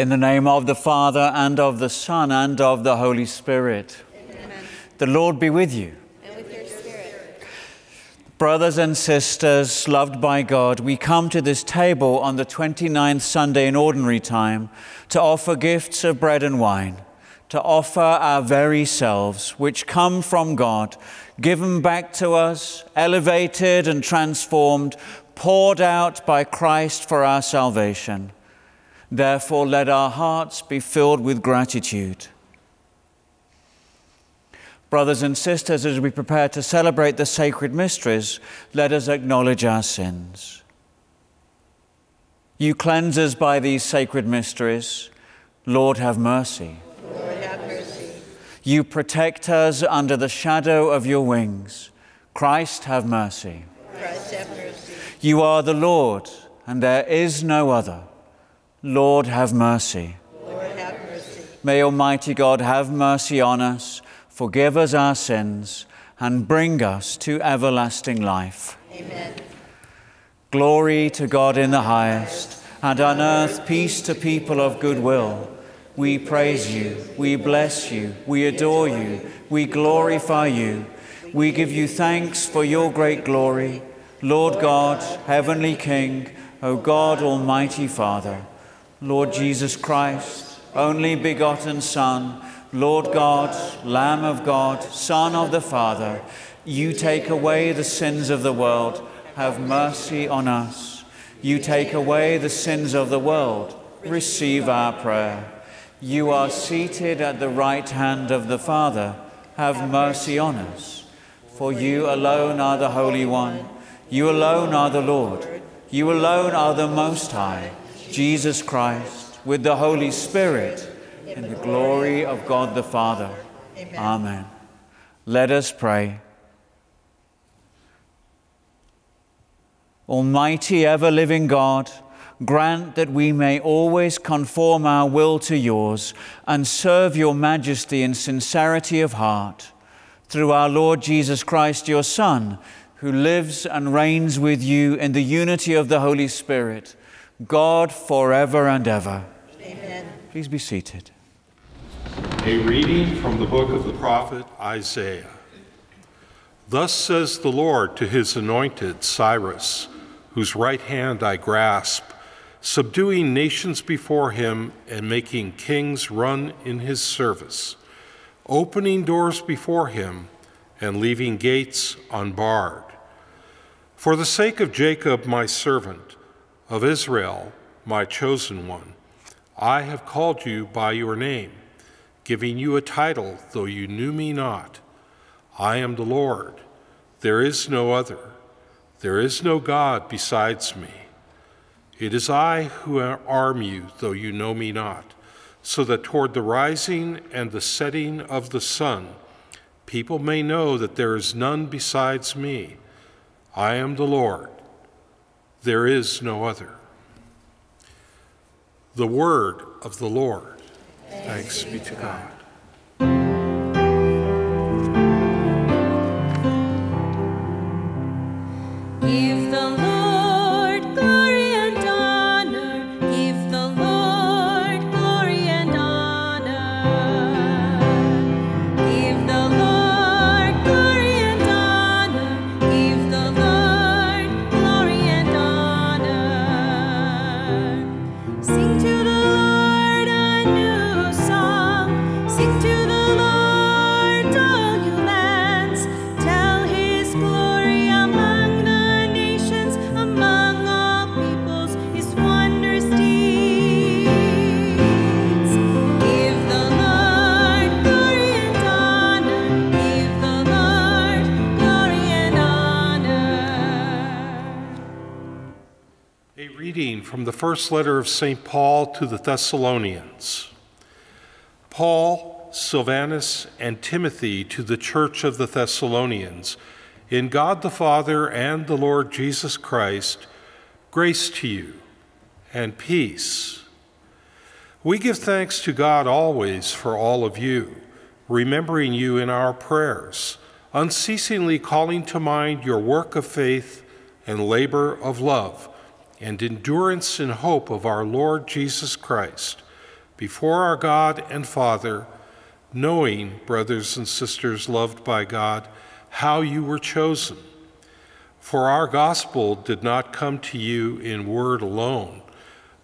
In the name of the Father, and of the Son, and of the Holy Spirit. Amen. The Lord be with you. And with your spirit. Brothers and sisters, loved by God, we come to this table on the 29th Sunday in Ordinary Time to offer gifts of bread and wine, to offer our very selves, which come from God, given back to us, elevated and transformed, poured out by Christ for our salvation. Therefore, let our hearts be filled with gratitude. Brothers and sisters, as we prepare to celebrate the sacred mysteries, let us acknowledge our sins. You cleanse us by these sacred mysteries. Lord, have mercy. Lord, have mercy. You protect us under the shadow of your wings. Christ, have mercy. Christ, have mercy. You are the Lord, and there is no other. Lord, have mercy. Lord, have mercy. May Almighty God have mercy on us, forgive us our sins, and bring us to everlasting life. Amen. Glory to God in the highest, and on earth peace to people of good will. We praise you, we bless you, we adore you, we glorify you. We give you thanks for your great glory. Lord God, heavenly King, O God, Almighty Father, Lord Jesus Christ, only begotten Son, Lord God, Lamb of God, Son of the Father, you take away the sins of the world, have mercy on us. You take away the sins of the world, receive our prayer. You are seated at the right hand of the Father, have mercy on us. For you alone are the Holy One, you alone are the Lord, you alone are the Most High, Jesus Christ, with the Holy Spirit, in the glory of God the Father. Amen. Amen. Let us pray. Almighty, ever-living God, grant that we may always conform our will to yours and serve your majesty in sincerity of heart. Through our Lord Jesus Christ, your Son, who lives and reigns with you in the unity of the Holy Spirit, God forever and ever. Amen. Please be seated. A reading from the book of the prophet Isaiah. Thus says the Lord to his anointed Cyrus, whose right hand I grasp, subduing nations before him and making kings run in his service, opening doors before him and leaving gates unbarred. For the sake of Jacob, my servant, of Israel, my chosen one, I have called you by your name, giving you a title, though you knew me not. I am the Lord. There is no other. There is no God besides me. It is I who arm you, though you know me not, so that toward the rising and the setting of the sun, people may know that there is none besides me. I am the Lord. There is no other. The word of the Lord. Thanks be to God. Give the Lord. From the first letter of St. Paul to the Thessalonians. Paul, Silvanus, and Timothy to the Church of the Thessalonians, in God the Father and the Lord Jesus Christ, grace to you and peace. We give thanks to God always for all of you, remembering you in our prayers, unceasingly calling to mind your work of faith and labor of love, and endurance and hope of our Lord Jesus Christ, before our God and Father, knowing, brothers and sisters loved by God, how you were chosen. For our gospel did not come to you in word alone,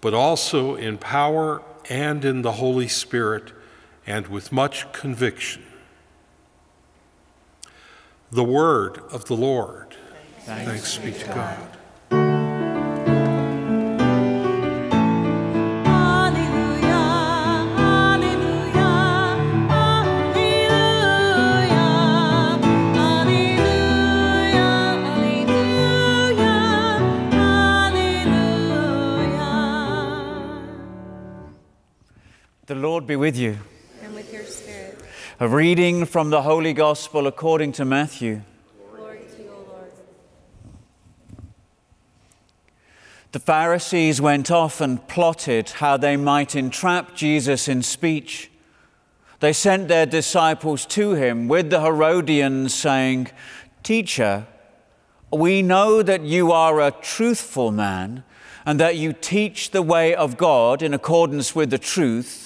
but also in power and in the Holy Spirit, and with much conviction. The word of the Lord. Thanks be to God. The Lord be with you. And with your spirit. A reading from the Holy Gospel according to Matthew. Glory to you, O Lord. The Pharisees went off and plotted how they might entrap Jesus in speech. They sent their disciples to him with the Herodians, saying, "Teacher, we know that you are a truthful man and that you teach the way of God in accordance with the truth.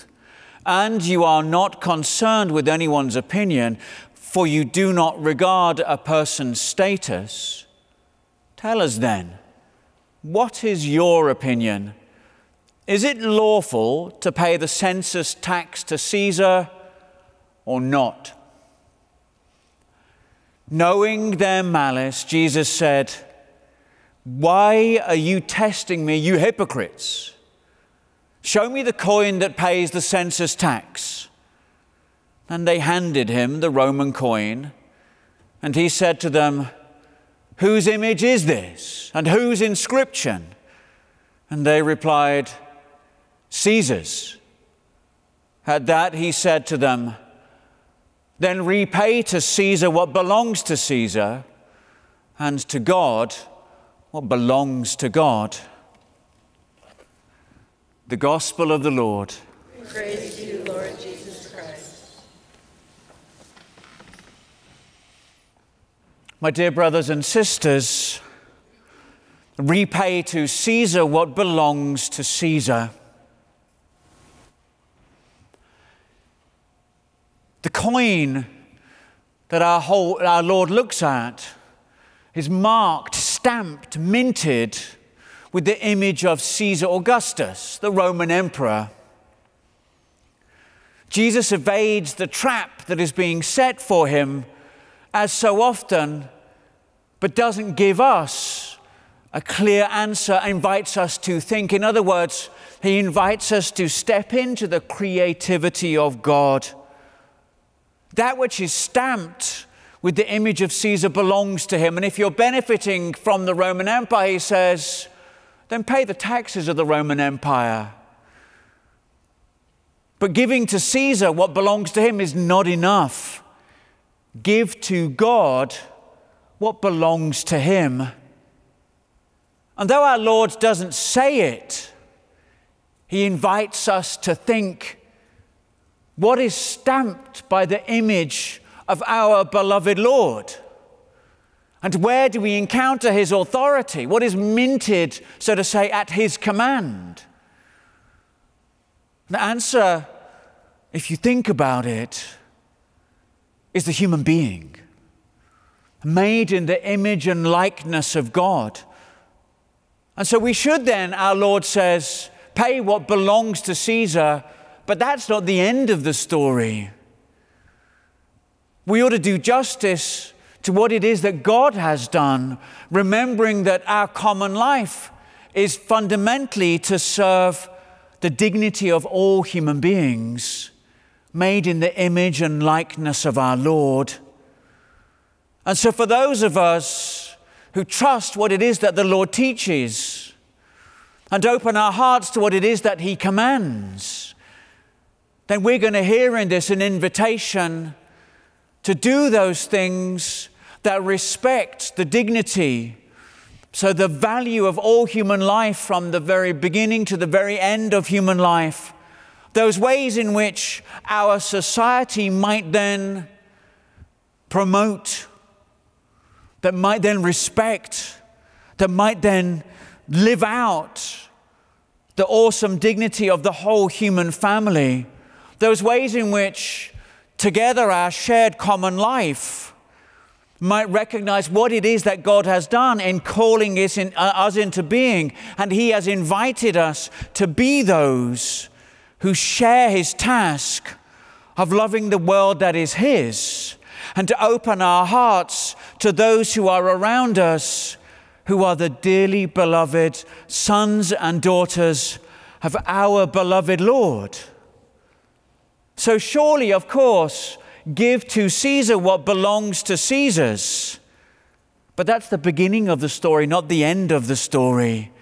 And you are not concerned with anyone's opinion, for you do not regard a person's status. Tell us then, what is your opinion? Is it lawful to pay the census tax to Caesar or not?" Knowing their malice, Jesus said, "Why are you testing me, you hypocrites? Show me the coin that pays the census tax." And they handed him the Roman coin, and he said to them, "Whose image is this, and whose inscription?" And they replied, "Caesar's." At that he said to them, "Then repay to Caesar what belongs to Caesar, and to God what belongs to God." The Gospel of the Lord. Praise to you, Lord Jesus Christ. My dear brothers and sisters, repay to Caesar what belongs to Caesar. The coin that our Lord looks at is marked, stamped, minted with the image of Caesar Augustus, the Roman emperor. Jesus evades the trap that is being set for him, as so often, but doesn't give us a clear answer, invites us to think. In other words, he invites us to step into the creativity of God. That which is stamped with the image of Caesar belongs to him. And if you're benefiting from the Roman Empire, he says, then pay the taxes of the Roman Empire. But giving to Caesar what belongs to him is not enough. Give to God what belongs to him. And though our Lord doesn't say it, he invites us to think, what is stamped by the image of our beloved Lord? And where do we encounter his authority? What is minted, so to say, at his command? The answer, if you think about it, is the human being, made in the image and likeness of God. And so we should then, our Lord says, pay what belongs to Caesar, but that's not the end of the story. We ought to do justice to what it is that God has done, remembering that our common life is fundamentally to serve the dignity of all human beings, made in the image and likeness of our Lord. And so for those of us who trust what it is that the Lord teaches and open our hearts to what it is that he commands, then we're going to hear in this an invitation to do those things that respect the dignity, so the value of all human life from the very beginning to the very end of human life, those ways in which our society might then promote, that might then respect, that might then live out the awesome dignity of the whole human family, those ways in which together our shared common life might recognize what it is that God has done in calling us into being. And He has invited us to be those who share His task of loving the world that is His, and to open our hearts to those who are around us, who are the dearly beloved sons and daughters of our beloved Lord. So surely, of course, give to Caesar what belongs to Caesar's. But that's the beginning of the story, not the end of the story.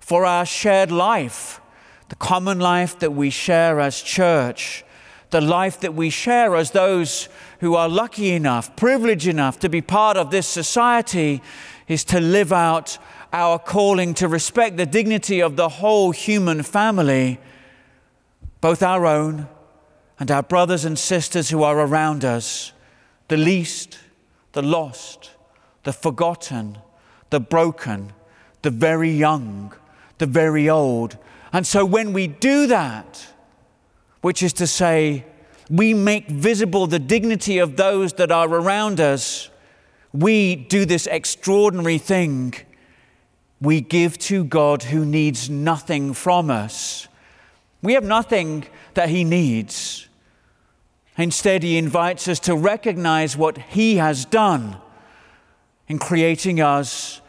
For our shared life, the common life that we share as church, the life that we share as those who are lucky enough, privileged enough to be part of this society, is to live out our calling to respect the dignity of the whole human family, both our own and our brothers and sisters who are around us, the least, the lost, the forgotten, the broken, the very young, the very old. And so when we do that, which is to say, we make visible the dignity of those that are around us, we do this extraordinary thing. We give to God who needs nothing from us. We have nothing that He needs. Instead, He invites us to recognize what He has done in creating us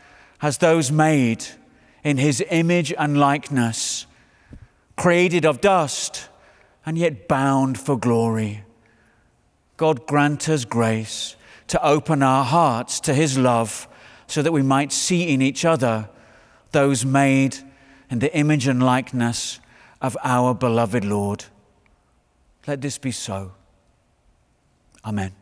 as those made in His image and likeness, created of dust, and yet bound for glory. God grant us grace to open our hearts to His love so that we might see in each other those made in the image and likeness of our beloved Lord. Let this be so. Amen.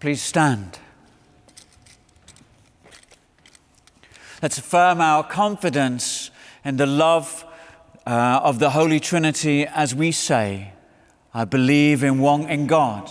Please stand. Let's affirm our confidence in the love of the Holy Trinity as we say, I believe in God,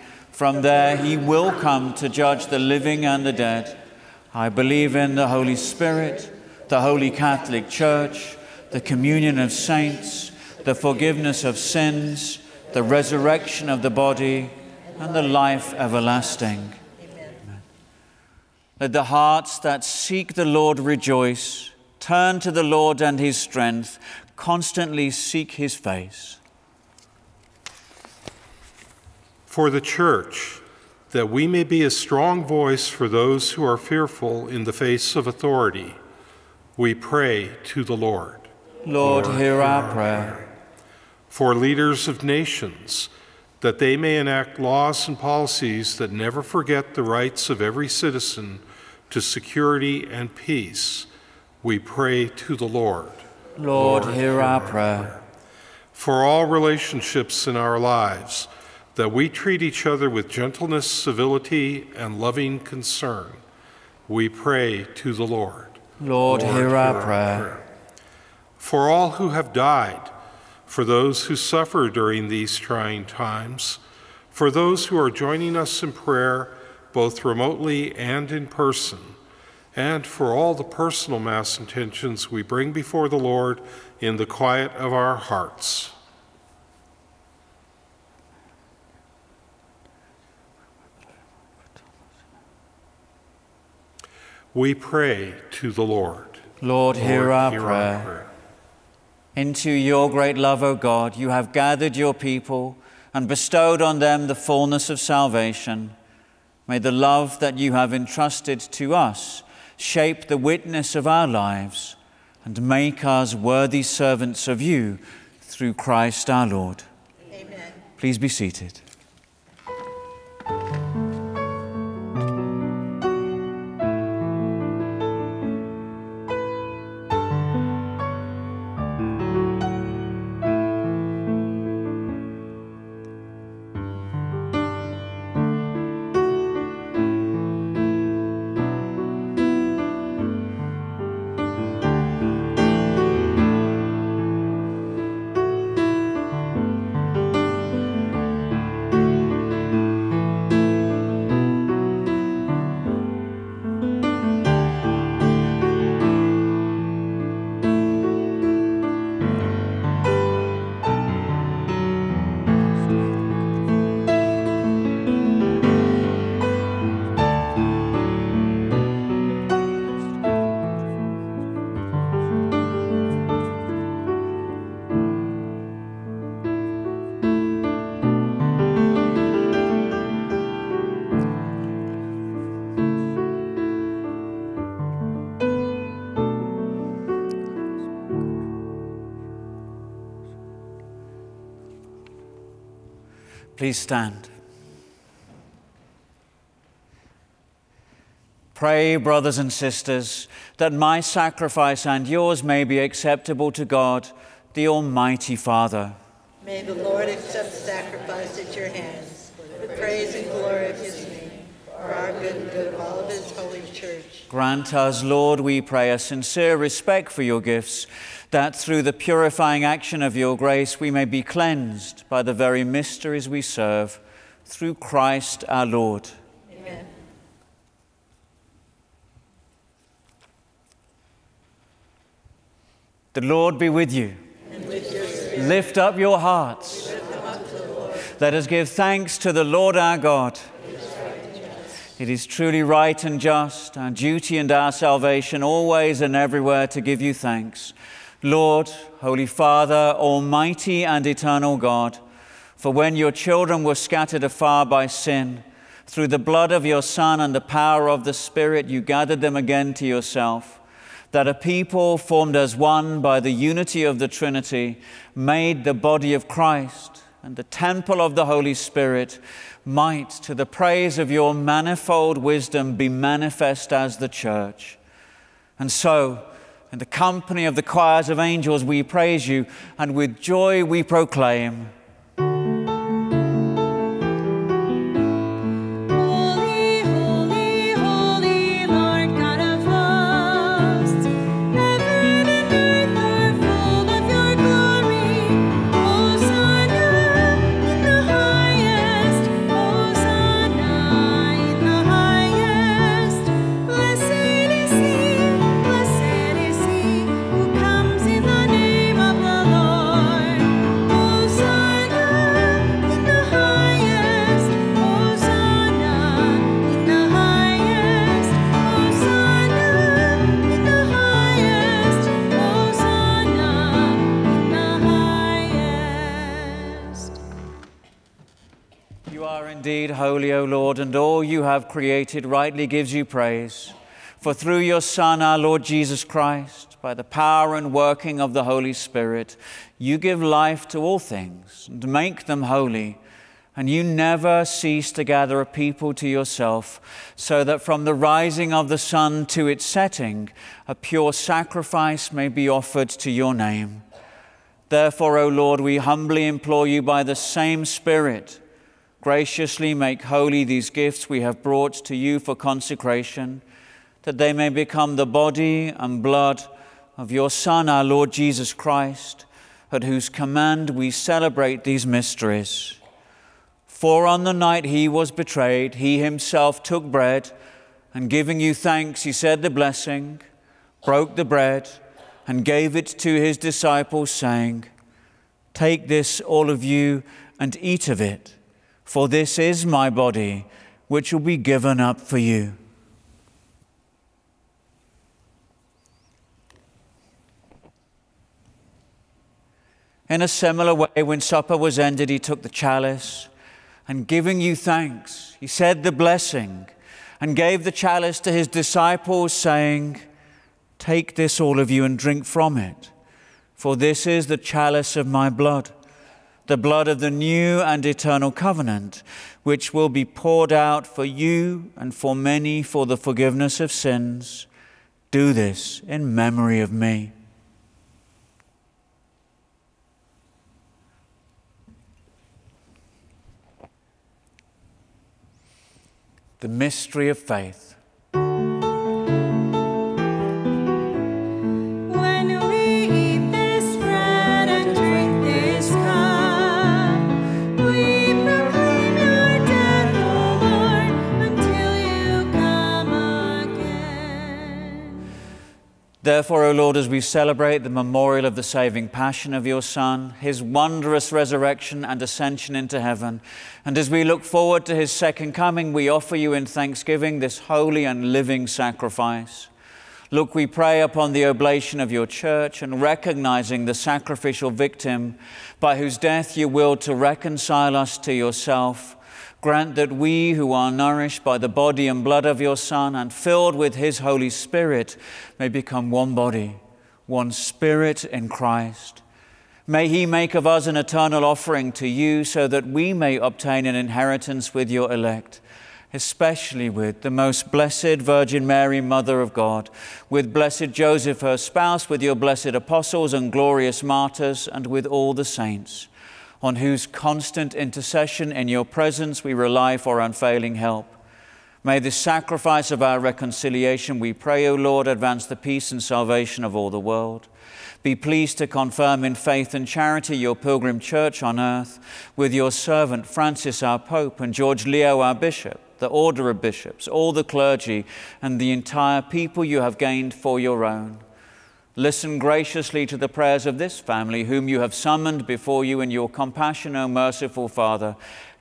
From there He will come to judge the living and the dead. I believe in the Holy Spirit, the Holy Catholic Church, the communion of saints, the forgiveness of sins, the resurrection of the body, and the life everlasting. Amen. Amen. Let the hearts that seek the Lord rejoice, turn to the Lord and His strength, constantly seek His face. For the Church, that we may be a strong voice for those who are fearful in the face of authority, we pray to the Lord. Lord, hear our prayer. For leaders of nations, that they may enact laws and policies that never forget the rights of every citizen to security and peace, we pray to the Lord. Lord, hear our prayer. For all relationships in our lives, that we treat each other with gentleness, civility, and loving concern, we pray to the Lord. Lord, hear our prayer. For all who have died, for those who suffer during these trying times, for those who are joining us in prayer, both remotely and in person, and for all the personal mass intentions we bring before the Lord in the quiet of our hearts. We pray to the Lord. Lord, hear our prayer. Into your great love, O God, you have gathered your people and bestowed on them the fullness of salvation. May the love that you have entrusted to us shape the witness of our lives and make us worthy servants of you through Christ our Lord. Amen. Please be seated. Please stand. Pray, brothers and sisters, that my sacrifice and yours may be acceptable to God, the Almighty Father. May the Lord accept sacrifice at your hands, for the praise and glory of his name, for our good and good of all of his holy church. Grant us, Lord, we pray, a sincere respect for your gifts, that through the purifying action of your grace we may be cleansed by the very mysteries we serve, through Christ our Lord. Amen. The Lord be with you. And with your spirit. Lift up your hearts. We lift them up to the Lord. Let us give thanks to the Lord our God. It is truly right and just, our duty and our salvation, always and everywhere to give you thanks, Lord, Holy Father, Almighty and Eternal God, for when your children were scattered afar by sin, through the blood of your Son and the power of the Spirit, you gathered them again to yourself, that a people formed as one by the unity of the Trinity made the body of Christ and the temple of the Holy Spirit might, to the praise of your manifold wisdom, be manifest as the Church. And so, in the company of the choirs of angels, we praise you, and with joy we proclaim, Holy, holy, holy, Lord God of hosts, heaven and earth are full of your glory. Hosanna in the highest, Hosanna in the highest. Blessed is he. Indeed, holy, O Lord, and all you have created rightly gives you praise. For through your Son, our Lord Jesus Christ, by the power and working of the Holy Spirit, you give life to all things and make them holy. And you never cease to gather a people to yourself, so that from the rising of the sun to its setting, a pure sacrifice may be offered to your name. Therefore, O Lord, we humbly implore you by the same Spirit, graciously make holy these gifts we have brought to you for consecration, that they may become the body and blood of your Son, our Lord Jesus Christ, at whose command we celebrate these mysteries. For on the night he was betrayed, he himself took bread, and giving you thanks, he said the blessing, broke the bread, and gave it to his disciples, saying, Take this, all of you, and eat of it. For this is my body, which will be given up for you. In a similar way, when supper was ended, he took the chalice, and giving you thanks, he said the blessing, and gave the chalice to his disciples, saying, Take this, all of you, and drink from it, for this is the chalice of my blood, the blood of the new and eternal covenant, which will be poured out for you and for many for the forgiveness of sins. Do this in memory of me. The mystery of faith. Therefore, O Lord, as we celebrate the memorial of the saving passion of your Son, his wondrous resurrection and ascension into heaven, and as we look forward to his second coming, we offer you in thanksgiving this holy and living sacrifice. Look, we pray, upon the oblation of your church and recognizing the sacrificial victim by whose death you willed to reconcile us to yourself. Grant that we who are nourished by the body and blood of your Son and filled with his Holy Spirit may become one body, one spirit in Christ. May he make of us an eternal offering to you so that we may obtain an inheritance with your elect, especially with the most blessed Virgin Mary, Mother of God, with blessed Joseph, her spouse, with your blessed apostles and glorious martyrs, and with all the saints, on whose constant intercession in your presence we rely for unfailing help. May this sacrifice of our reconciliation, we pray, O Lord, advance the peace and salvation of all the world. Be pleased to confirm in faith and charity your pilgrim church on earth, with your servant Francis, our Pope, and George Leo, our Bishop, the order of bishops, all the clergy, and the entire people you have gained for your own. Listen graciously to the prayers of this family, whom you have summoned before you in your compassion, O merciful Father.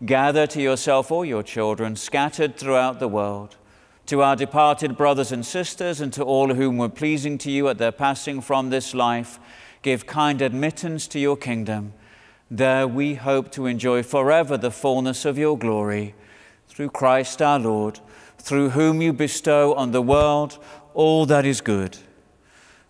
Gather to yourself all your children, scattered throughout the world. To our departed brothers and sisters, and to all whom were pleasing to you at their passing from this life, give kind admittance to your kingdom. There we hope to enjoy forever the fullness of your glory. Through Christ our Lord, through whom you bestow on the world all that is good.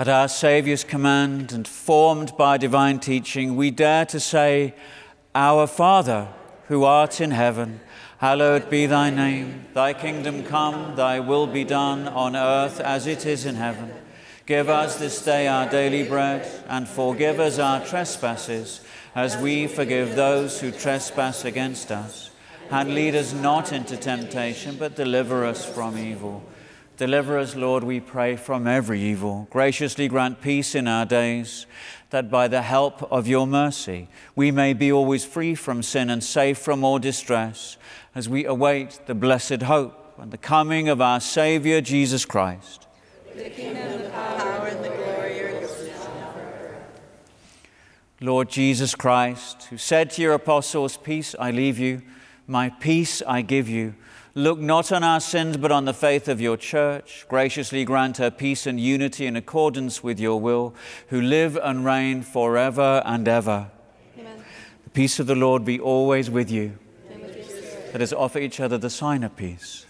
At our Saviour's command and formed by divine teaching, we dare to say, Our Father, who art in heaven, hallowed be thy name. Thy kingdom come, thy will be done on earth as it is in heaven. Give us this day our daily bread, and forgive us our trespasses, as we forgive those who trespass against us. And lead us not into temptation, but deliver us from evil. Deliver us, Lord, we pray, from every evil. Graciously grant peace in our days, that by the help of your mercy we may be always free from sin and safe from all distress, as we await the blessed hope and the coming of our Saviour, Jesus Christ. The kingdom, the power, and the glory are yours now and forever. Lord Jesus Christ, who said to your apostles, Peace I leave you, my peace I give you, look not on our sins, but on the faith of your church. Graciously grant her peace and unity in accordance with your will, who live and reign forever and ever. Amen. The peace of the Lord be always with you. And with your spirit. Let us offer each other the sign of peace.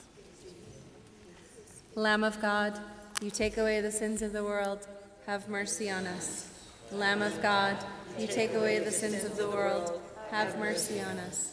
Lamb of God, you take away the sins of the world. Have mercy on us. Lamb of God, you take away the sins of the world. Have mercy on us.